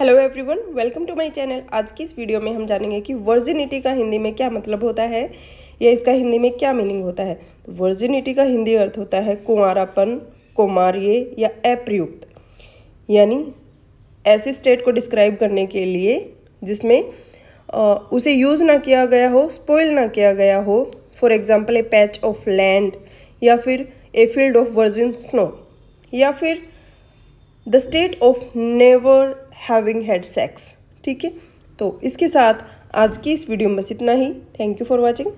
Hello everyone, welcome to my channel. आज की इस वीडियो में हम जानेंगे कि वर्जिनिटी का हिंदी में क्या मतलब होता है या इसका हिंदी में क्या मीनिंग होता है। तो वर्जिनिटी का हिंदी अर्थ होता है कुंवारापन, कुमार्य या अप्रयुक्त, यानी ऐसी स्टेट को डिस्क्राइब करने के लिए जिसमें उसे यूज़ ना किया गया हो, स्पॉइल ना किया गया हो। For example, a patch of land या फिर a field of virgin snow या फिर the state of never having had sex. ठीक है, तो इसके साथ आज की इस वीडियो में बस इतना ही। Thank you for watching.